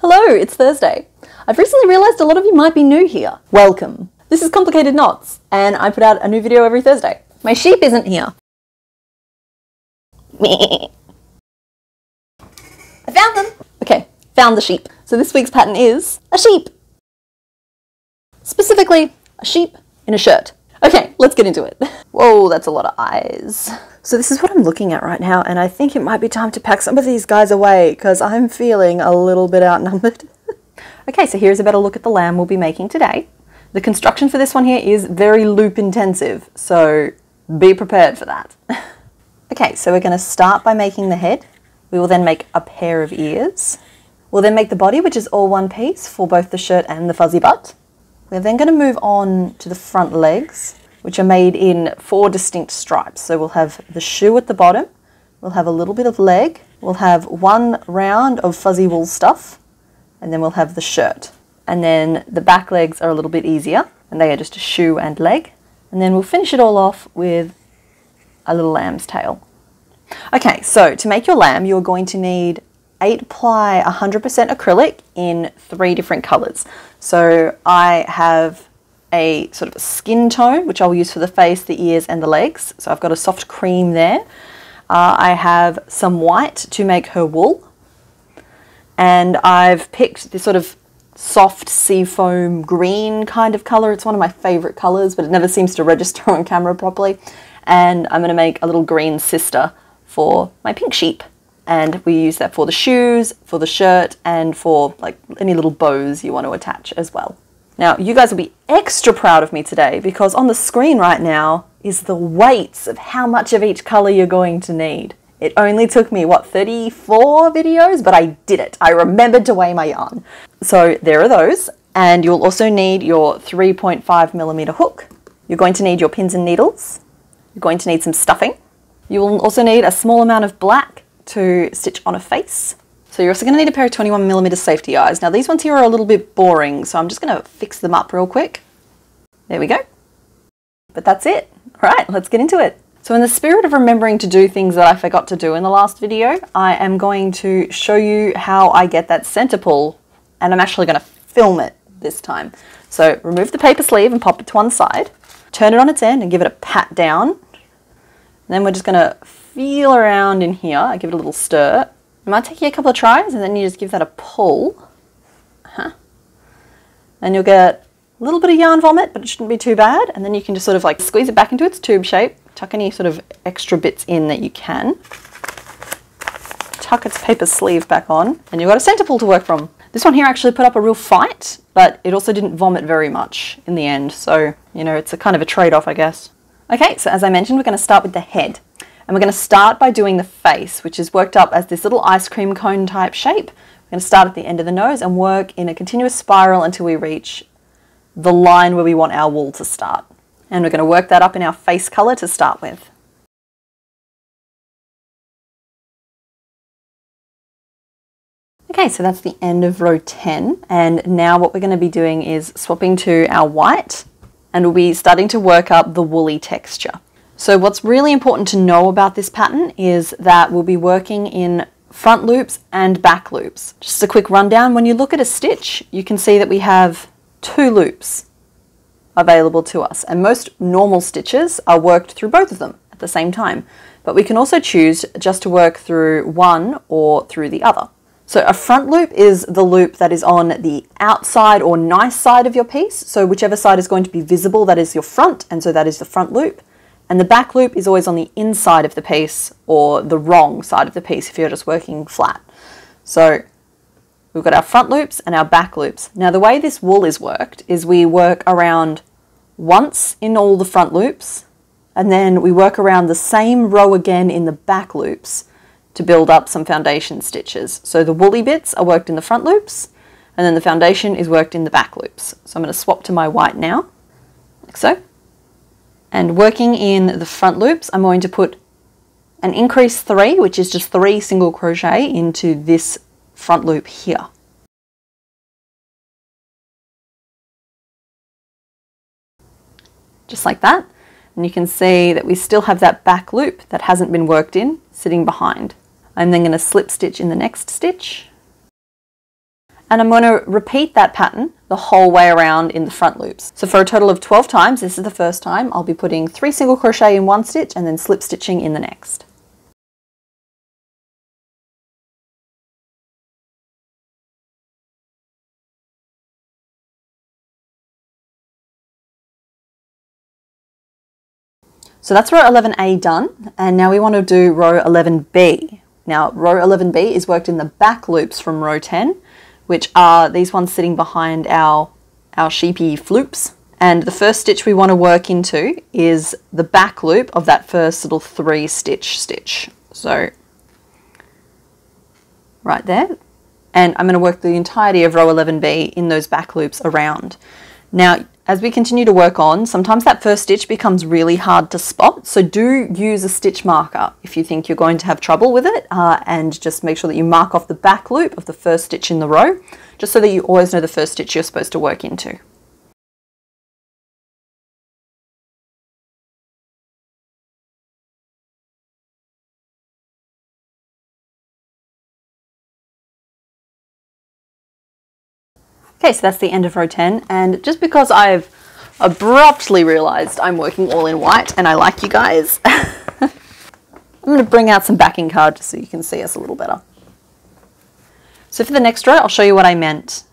Hello, it's Thursday. I've recently realized a lot of you might be new here. Welcome. This is Complicated Knots, and I put out a new video every Thursday. My sheep isn't here. I found them! Okay, found the sheep. So this week's pattern is a sheep. Specifically, a sheep in a shirt. Okay, let's get into it. Whoa, that's a lot of eyes. So this is what I'm looking at right now, and I think it might be time to pack some of these guys away because I'm feeling a little bit outnumbered. Okay, so here's a better look at the lamb we'll be making today. The construction for this one here is very loop intensive, so be prepared for that. Okay, so we're going to start by making the head. We will then make a pair of ears. We'll then make the body, which is all one piece for both the shirt and the fuzzy butt. We're then going to move on to the front legs, which are made in 4 distinct stripes. So we'll have the shoe at the bottom, we'll have a little bit of leg, we'll have 1 round of fuzzy wool stuff, and then we'll have the shirt. And then the back legs are a little bit easier, and they are just a shoe and leg. And then we'll finish it all off with a little lamb's tail. Okay, so to make your lamb, you're going to need 8-ply 100% acrylic in 3 different colors. So I have a sort of a skin tone, which I will use for the face, the ears, and the legs. So I've got a soft cream there. I have some white to make her wool. And I've picked this sort of soft seafoam green kind of color. It's one of my favorite colors, but it never seems to register on camera properly. And I'm gonna make a little green sister for my pink sheep. And we use that for the shoes, for the shirt, and for like any little bows you want to attach as well. Now, you guys will be extra proud of me today because on the screen right now is the weights of how much of each color you're going to need. It only took me, what, 34 videos? But I did it. I remembered to weigh my yarn. So there are those. And you'll also need your 3.5mm hook. You're going to need your pins and needles. You're going to need some stuffing. You will also need a small amount of black to stitch on a face. So you're also going to need a pair of 21mm safety eyes. Now these ones here are a little bit boring, so I'm just going to fix them up real quick. There we go. But that's it. All right, let's get into it. So in the spirit of remembering to do things that I forgot to do in the last video, I am going to show you how I get that center pull, and I'm actually going to film it this time. So remove the paper sleeve and pop it to one side, turn it on its end and give it a pat down. And then we're just going to feel around in here. I give it a little stir. It might take you a couple of tries and then you just give that a pull. And you'll get a little bit of yarn vomit, but it shouldn't be too bad. And then you can just sort of like squeeze it back into its tube shape, tuck any sort of extra bits in that you can. Tuck its paper sleeve back on and you've got a center pull to work from. This one here actually put up a real fight, but it also didn't vomit very much in the end. So, you know, it's a kind of a trade-off, I guess. Okay, so as I mentioned, we're going to start with the head. And we're going to start by doing the face, which is worked up as this little ice cream cone type shape. We're going to start at the end of the nose and work in a continuous spiral until we reach the line where we want our wool to start. And we're going to work that up in our face color to start with. Okay, so that's the end of row 10. And now what we're going to be doing is swapping to our white, and we'll be starting to work up the woolly texture. So what's really important to know about this pattern is that we'll be working in front loops and back loops. Just a quick rundown, when you look at a stitch, you can see that we have 2 loops available to us, and most normal stitches are worked through both of them at the same time. But we can also choose just to work through one or through the other. So a front loop is the loop that is on the outside or nice side of your piece. So whichever side is going to be visible, that is your front, and so that is the front loop. And the back loop is always on the inside of the piece or the wrong side of the piece if you're just working flat. So we've got our front loops and our back loops. Now the way this wool is worked is we work around once in all the front loops, and then we work around the same row again in the back loops to build up some foundation stitches. So the woolly bits are worked in the front loops, and then the foundation is worked in the back loops. So I'm going to swap to my white now, like so. And working in the front loops, I'm going to put an increase 3, which is just 3 single crochet into this front loop here. Just like that. And you can see that we still have that back loop that hasn't been worked in sitting behind. I'm then going to slip stitch in the next stitch. and I'm going to repeat that pattern the whole way around in the front loops. So for a total of 12 times, this is the first time, I'll be putting 3 single crochet in one stitch and then slip stitching in the next. So that's row 11A done, and now we want to do row 11B. Now row 11B is worked in the back loops from row 10, which are these ones sitting behind our sheepy floops. And the first stitch we want to work into is the back loop of that first little 3 stitch. So right there. And I'm going to work the entirety of row 11B in those back loops around. Now, as we continue to work on, sometimes that first stitch becomes really hard to spot, so do use a stitch marker if you think you're going to have trouble with it, and just make sure that you mark off the back loop of the first stitch in the row, just so that you always know the first stitch you're supposed to work into. Okay, so that's the end of row 10, and just because I've abruptly realized I'm working all in white and I like you guys, I'm going to bring out some backing card just so you can see us a little better. So for the next row, I'll show you what I meant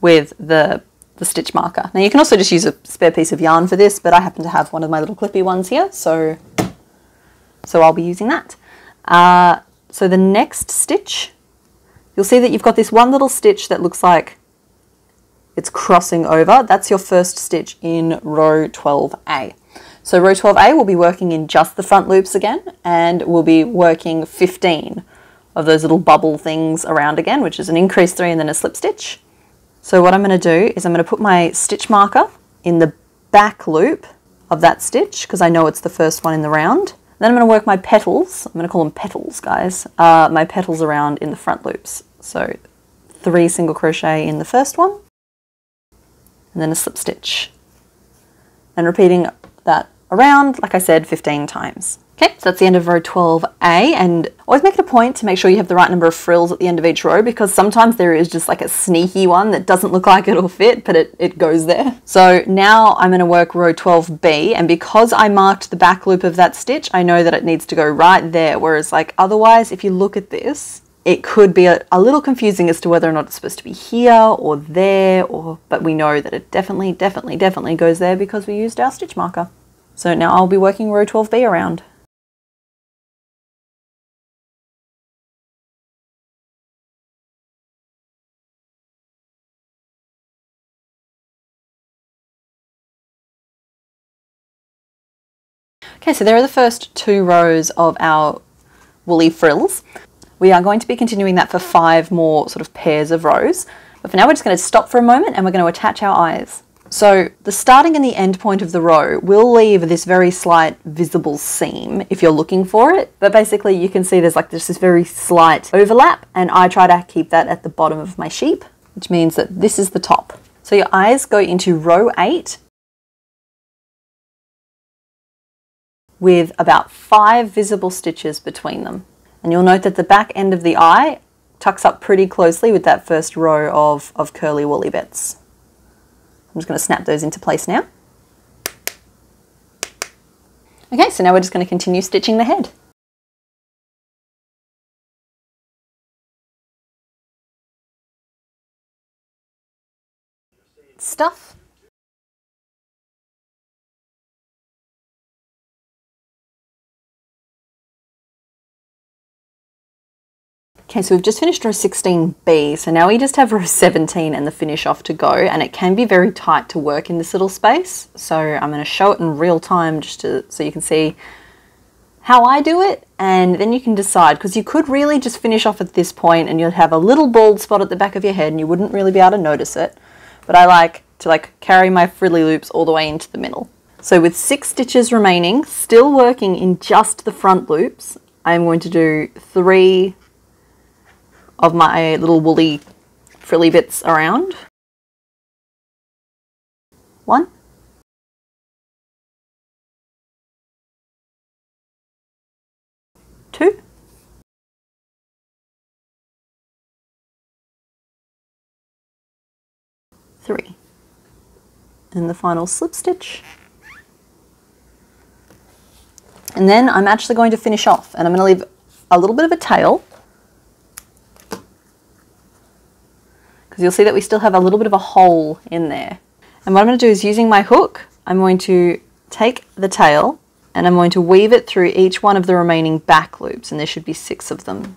with the stitch marker. Now you can also just use a spare piece of yarn for this, but I happen to have one of my little clippy ones here, so I'll be using that. So the next stitch, you'll see that you've got this one little stitch that looks like it's crossing over. That's your first stitch in row 12A. So row 12A, we'll be working in just the front loops again, and we'll be working 15 of those little bubble things around again, which is an increase 3 and then a slip stitch. So what I'm going to do is I'm going to put my stitch marker in the back loop of that stitch because I know it's the first one in the round. Then I'm going to work my petals, I'm going to call them petals, guys, my petals around in the front loops. So 3 single crochet in the first one, and then a slip stitch. And repeating that around, like I said, 15 times. Okay, so that's the end of row 12A, and always make it a point to make sure you have the right number of frills at the end of each row, because sometimes there is just like a sneaky one that doesn't look like it'll fit, but it goes there. So now I'm going to work row 12B, and because I marked the back loop of that stitch, I know that it needs to go right there, whereas like otherwise, if you look at this, it could be a little confusing as to whether or not it's supposed to be here or there, but we know that it definitely goes there because we used our stitch marker. So now I'll be working row 12B around. Okay, so there are the first 2 rows of our woolly frills. We are going to be continuing that for 5 more sort of pairs of rows, but for now we're just going to stop for a moment and we're going to attach our eyes. So the starting and the end point of the row will leave this very slight visible seam if you're looking for it, but basically you can see there's like this very slight overlap, and I try to keep that at the bottom of my sheep, which means that this is the top. So your eyes go into row 8 with about 5 visible stitches between them. And you'll note that the back end of the eye tucks up pretty closely with that first row of curly woolly bits. I'm just going to snap those into place now. Okay, so now we're just going to continue stitching the head. Stuff. Okay, so we've just finished row 16B, so now we just have row 17 and the finish off to go, and it can be very tight to work in this little space, so I'm going to show it in real time just so you can see how I do it, and then you can decide, because you could really just finish off at this point and you'd have a little bald spot at the back of your head and you wouldn't really be able to notice it, but I like to like carry my frilly loops all the way into the middle. So with 6 stitches remaining, still working in just the front loops, I'm going to do 3 of my little woolly frilly bits around. 1. 3. And the final slip stitch. And then I'm actually going to finish off, and I'm going to leave a little bit of a tail, because you'll see that we still have a little bit of a hole in there. And what I'm going to do is, using my hook, I'm going to take the tail and I'm going to weave it through each one of the remaining back loops, and there should be 6 of them.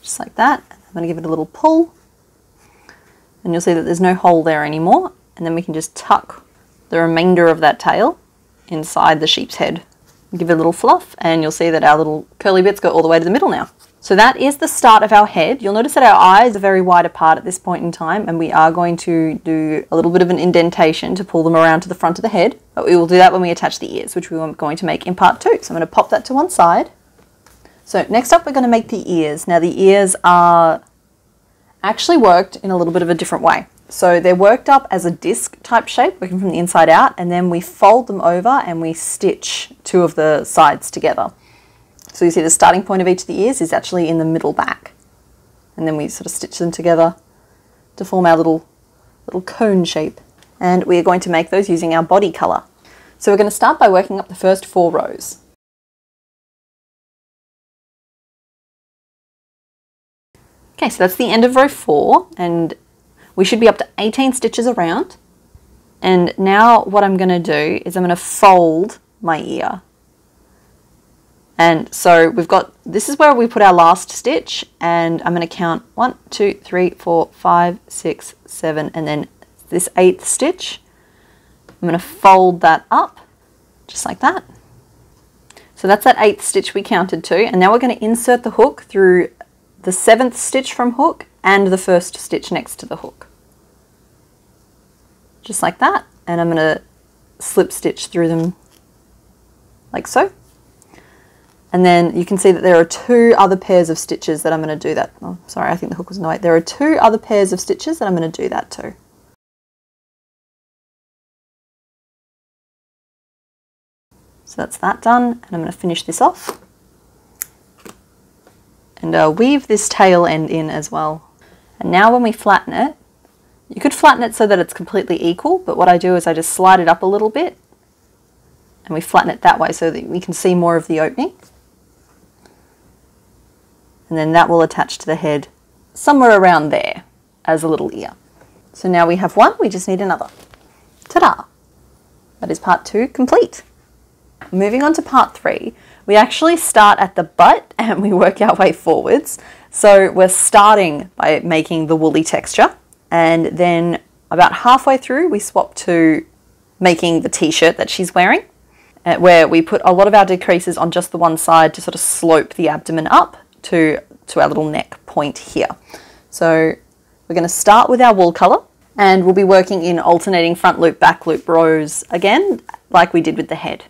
Just like that. I'm going to give it a little pull, and you'll see that there's no hole there anymore, and then we can just tuck the remainder of that tail inside the sheep's head. Give it a little fluff, and you'll see that our little curly bits go all the way to the middle now. So that is the start of our head. You'll notice that our eyes are very wide apart at this point in time, and we are going to do a little bit of an indentation to pull them around to the front of the head, but we will do that when we attach the ears, which we are going to make in part 2. So I'm going to pop that to one side. So next up, we're going to make the ears. Now the ears are actually worked in a little bit of a different way. So they're worked up as a disc type shape, working from the inside out, and then we fold them over and we stitch 2 of the sides together. So you see the starting point of each of the ears is actually in the middle back. And then we sort of stitch them together to form our little cone shape. And we are going to make those using our body color. So we're going to start by working up the first 4 rows. Okay, so that's the end of row 4, and we should be up to 18 stitches around. And now what I'm going to do is I'm going to fold my ear. And so we've got, this is where we put our last stitch, and I'm going to count 1, 2, 3, 4, 5, 6, 7, and then this 8th stitch. I'm going to fold that up just like that. So that's that 8th stitch we counted to, and now we're going to insert the hook through the 7th stitch from hook and the first stitch next to the hook, just like that. And I'm going to slip stitch through them like so, and then you can see that there are 2 other pairs of stitches that I'm going to do that. Oh, sorry, I think the hook was in the way. There are 2 other pairs of stitches that I'm going to do that to. So that's that done, and I'm going to finish this off. And weave this tail end in as well. And now when we flatten it, you could flatten it so that it's completely equal, but what I do is I just slide it up a little bit and we flatten it that way so that we can see more of the opening. And then that will attach to the head somewhere around there as a little ear. So now we have one, we just need another. Ta-da! That is part 2 complete. Moving on to part 3, we actually start at the butt and we work our way forwards. So we're starting by making the woolly texture, and then about halfway through we swap to making the t-shirt that she's wearing, where we put a lot of our decreases on just the one side to sort of slope the abdomen up to our little neck point here. So we're going to start with our wool color, and we'll be working in alternating front loop, back loop rows again, like we did with the head.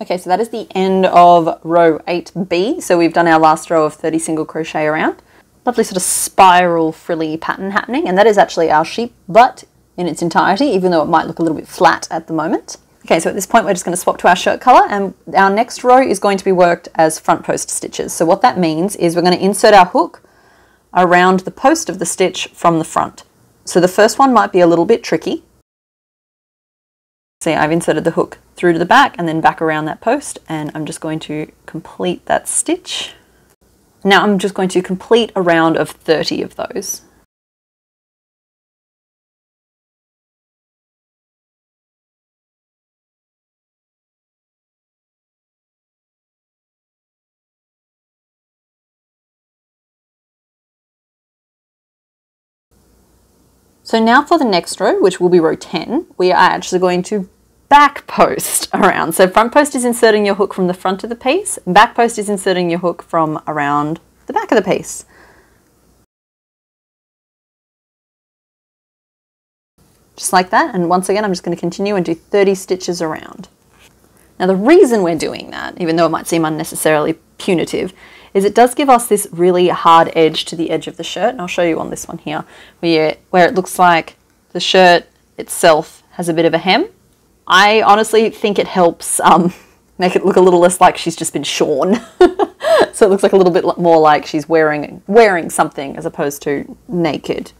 Okay, so that is the end of row 8B. So we've done our last row of 30 single crochet around. Lovely sort of spiral frilly pattern happening, and that is actually our sheep butt in its entirety, even though it might look a little bit flat at the moment. Okay, so at this point we're just going to swap to our shirt color, and our next row is going to be worked as front post stitches. So what that means is we're going to insert our hook around the post of the stitch from the front. So the first one might be a little bit tricky. See, I've inserted the hook through to the back and then back around that post, and I'm just going to complete that stitch. Now I'm just going to complete a round of 30 of those. So now for the next row, which will be row 10, we are actually going to back post around. So front post is inserting your hook from the front of the piece, and back post is inserting your hook from around the back of the piece. Just like that, and once again I'm just going to continue and do 30 stitches around. Now the reason we're doing that, even though it might seem unnecessarily punitive, is it does give us this really hard edge to the edge of the shirt, and I'll show you on this one here, where it looks like the shirt itself has a bit of a hem. I honestly think it helps make it look a little less like she's just been shorn So it looks like a little bit more like she's wearing something as opposed to naked.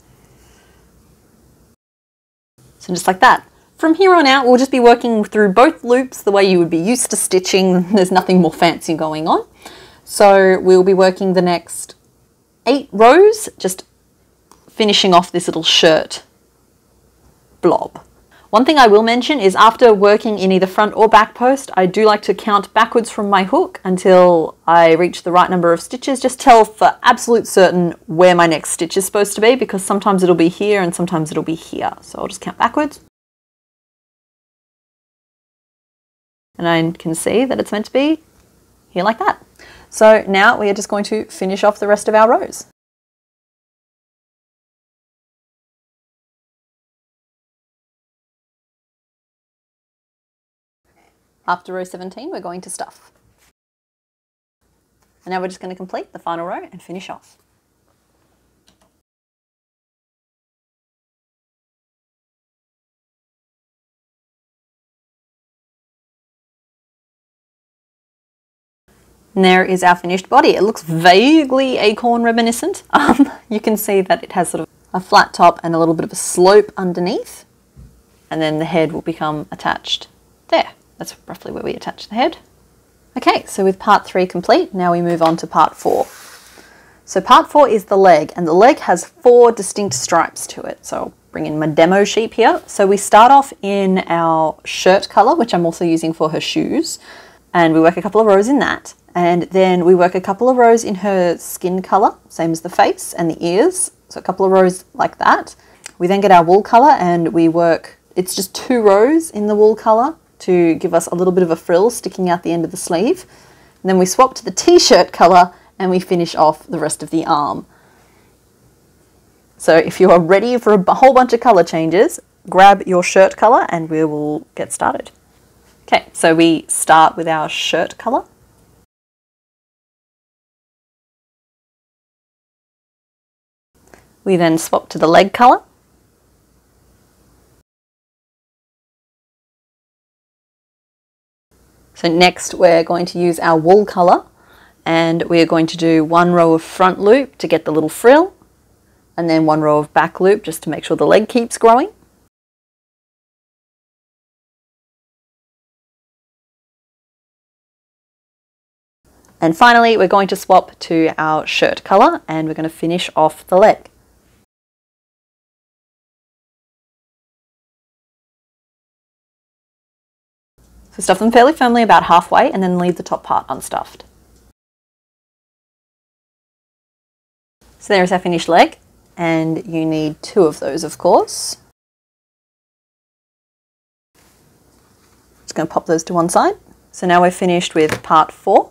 So just like that. From here on out, we'll just be working through both loops the way you would be used to stitching. There's nothing more fancy going on. So we'll be working the next 8 rows, just finishing off this little shirt blob. One thing I will mention is after working in either front or back post, I do like to count backwards from my hook until I reach the right number of stitches. Just tell for absolute certain where my next stitch is supposed to be, because sometimes it'll be here and sometimes it'll be here. So I'll just count backwards. And I can see that it's meant to be here like that. So now we are just going to finish off the rest of our rows. After row 17, we're going to stuff. And now we're just going to complete the final row and finish off. And there is our finished body. It looks vaguely acorn reminiscent. You can see that it has sort of a flat top and a little bit of a slope underneath. And then the head will become attached there. That's roughly where we attach the head. Okay, so with part 3 complete, now we move on to part 4. So part 4 is the leg, and the leg has 4 distinct stripes to it. So I'll bring in my demo sheep here. So we start off in our shirt color, which I'm also using for her shoes, and we work a couple of rows in that. And then we work a couple of rows in her skin color, same as the face and the ears. So a couple of rows like that. We then get our wool color and we work, it's just 2 rows in the wool color, to give us a little bit of a frill sticking out the end of the sleeve. And then we swap to the t-shirt color and we finish off the rest of the arm. So if you are ready for a whole bunch of color changes, grab your shirt color and we will get started. Okay, so we start with our shirt color. We then swap to the leg color. So next we're going to use our wool colour and we are going to do 1 row of front loop to get the little frill and then 1 row of back loop just to make sure the leg keeps growing. And finally we're going to swap to our shirt colour and we're going to finish off the leg. So stuff them fairly firmly about halfway and then leave the top part unstuffed. So there's our finished leg, and you need 2 of those, of course. Just going to pop those to one side. So now we're finished with part 4.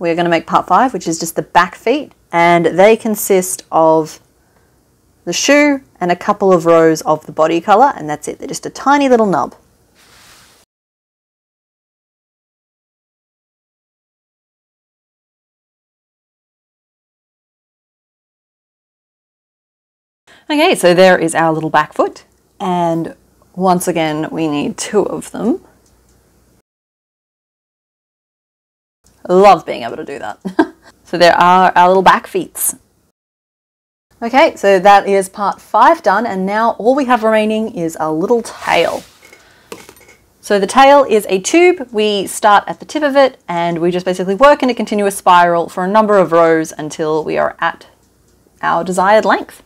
We're going to make part 5, which is just the back feet, and they consist of the shoe and a couple of rows of the body colour, and that's it. They're just a tiny little nub. Okay, so there is our little back foot, and once again we need 2 of them. Love being able to do that. So there are our little back feet. Okay, so that is part 5 done, and now all we have remaining is a little tail. So the tail is a tube. We start at the tip of it and we just basically work in a continuous spiral for a number of rows until we are at our desired length.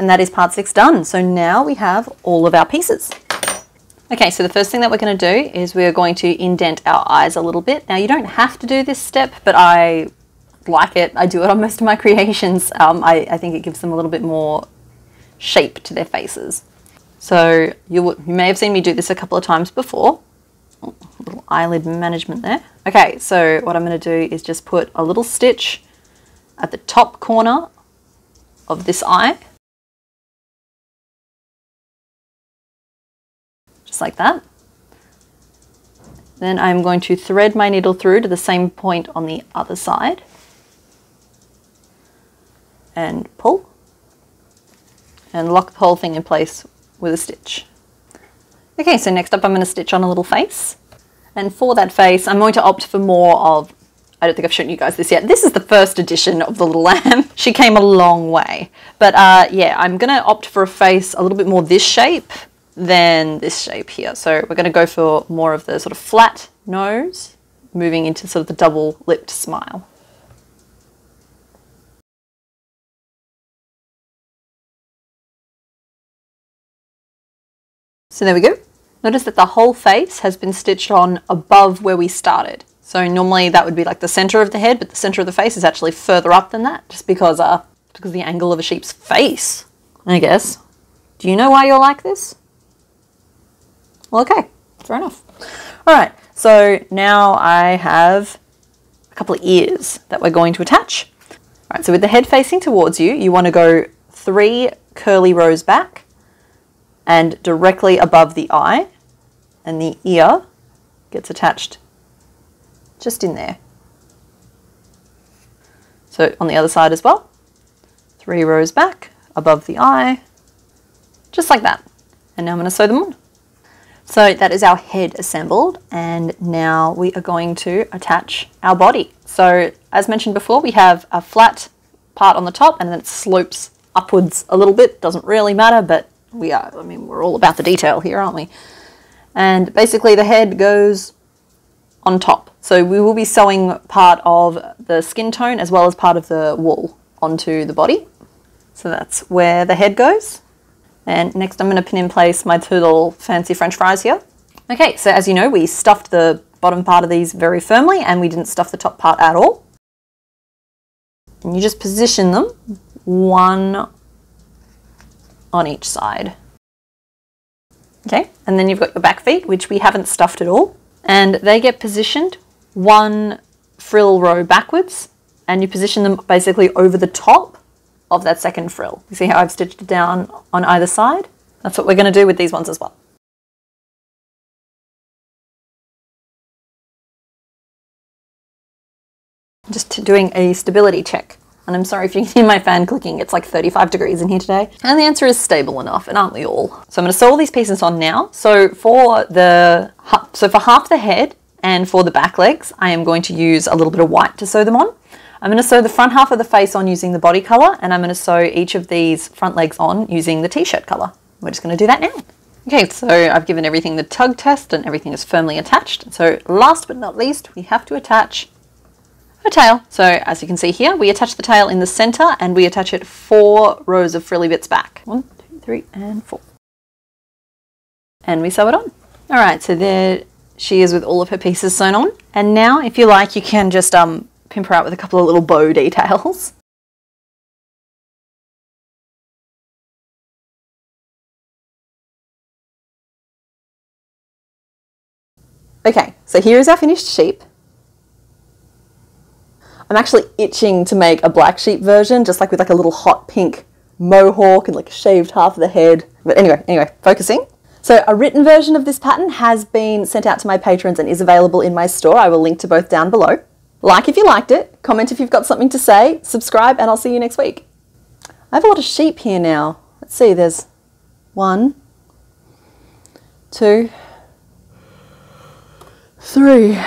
And that is part 6 done. So now we have all of our pieces. Okay, so the first thing that we're going to do is we're going to indent our eyes a little bit. Now you don't have to do this step, but I like it. I do it on most of my creations. I think it gives them a little bit more shape to their faces. So you may have seen me do this a couple of times before. Oh, a little eyelid management there. Okay, so what I'm going to do is just put a little stitch at the top corner of this eye. Just like that. Then I'm going to thread my needle through to the same point on the other side and pull and lock the whole thing in place with a stitch. Okay, so next up I'm going to stitch on a little face. And for that face, I'm going to opt for more of, I don't think I've shown you guys this yet. This is the first edition of the Little Lamb. She came a long way. But yeah, I'm going to opt for a face a little bit more this shape than this shape here. So we're going to go for more of the sort of flat nose, moving into sort of the double-lipped smile. So there we go. Notice that the whole face has been stitched on above where we started. So normally that would be like the center of the head, but the center of the face is actually further up than that, just because of the angle of a sheep's face, I guess. Do you know why you're like this? Well, okay, fair enough. All right, so now I have a couple of ears that we're going to attach. All right, so with the head facing towards you, you want to go 3 curly rows back and directly above the eye, and the ear gets attached just in there. So on the other side as well, 3 rows back, above the eye, just like that. And now I'm gonna sew them on. So that is our head assembled, and now we are going to attach our body. So as mentioned before, we have a flat part on the top and then it slopes upwards a little bit, doesn't really matter, but we are, I mean, we're all about the detail here, aren't we? And basically the head goes on top. So we will be sewing part of the skin tone as well as part of the wool onto the body. So that's where the head goes. And next I'm going to pin in place my 2 little fancy French fries here. Okay, so as you know, we stuffed the bottom part of these very firmly and we didn't stuff the top part at all. And you just position them one on each side. Okay, and then you've got your back feet, which we haven't stuffed at all, and they get positioned 1 frill row backwards, and you position them basically over the top of that 2nd frill. You see how I've stitched it down on either side? That's what we're going to do with these ones as well. Just doing a stability check. And I'm sorry if you can hear my fan clicking, it's like 35 degrees in here today. And the answer is stable enough, and aren't we all? So I'm gonna sew all these pieces on now. So for half the head and for the back legs, I am going to use a little bit of white to sew them on. I'm gonna sew the front half of the face on using the body color, and I'm gonna sew each of these front legs on using the t-shirt color. We're just gonna do that now. Okay, so I've given everything the tug test and everything is firmly attached. So last but not least, we have to attach her tail. So as you can see here, we attach the tail in the center and we attach it 4 rows of frilly bits back. 1, 2, 3, and 4. And we sew it on. All right, so there she is with all of her pieces sewn on. And now, if you like, you can just pimp her out with a couple of little bow details. Okay, so here is our finished sheep. I'm actually itching to make a black sheep version, just like with like a little hot pink mohawk and like a shaved half of the head. But anyway, focusing. So a written version of this pattern has been sent out to my patrons and is available in my store. I will link to both down below. Like if you liked it, comment if you've got something to say, subscribe, and I'll see you next week. I have a lot of sheep here now. Let's see, there's 1, 2, 3.